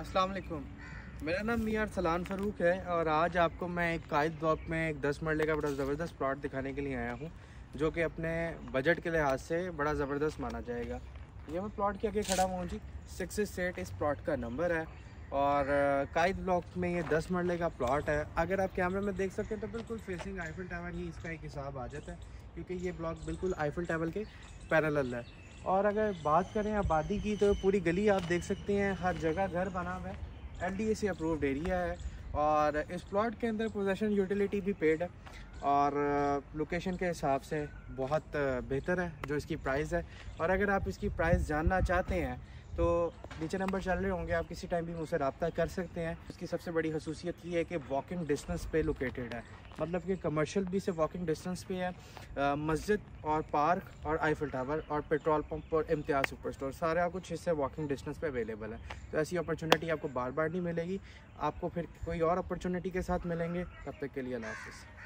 अस्सलाम वालेकुम। मेरा नाम मियां सलमान फारूक है और आज आपको मैं एक क्वाइड ब्लॉक में एक 10 मरले का बड़ा ज़बरदस्त प्लॉट दिखाने के लिए आया हूँ, जो कि अपने बजट के लिहाज से बड़ा ज़बरदस्त माना जाएगा। ये मैं प्लॉट के आगे खड़ा हुआ हूँ जी। 668 इस प्लॉट का नंबर है और क्वाइड ब्लॉक में ये 10 मरले का प्लॉट है। अगर आप कैमरे में देख सकते हैं तो बिल्कुल फेसिंग आईफिल टावर ही इसका एक हिसाब आ जाता है, क्योंकि ये ब्लॉक बिल्कुल आईफिल टावर के पैरेलल है। और अगर बात करें आबादी की तो पूरी गली आप देख सकते हैं, हर जगह घर बना हुआ है। LDA से अप्रूव्ड एरिया है और इस प्लॉट के अंदर पोजेशन यूटिलिटी भी पेड है और लोकेशन के हिसाब से बहुत बेहतर है जो इसकी प्राइस है। और अगर आप इसकी प्राइस जानना चाहते हैं तो नीचे नंबर चल रहे होंगे, आप किसी टाइम भी मुझसे रब्ता कर सकते हैं। इसकी सबसे बड़ी खसूसियत ये है कि वॉकिंग डिस्टेंस पे लोकेटेड है, मतलब कि कमर्शियल भी से वॉकिंग डिस्टेंस पे है। मस्जिद और पार्क और आईफिल टावर और पेट्रोल पंप और इम्तियाज़ सुपर स्टोर सारे आपको कुछ हिस्से वॉकिंग डिस्टेंस पे अवेलेबल है। तो ऐसी अपॉर्चुनिटी आपको बार बार नहीं मिलेगी, आपको फिर कोई और अपॉर्चुनिटी के साथ मिलेंगे। तब तक के लिए अल्लाह हाफ़िज़।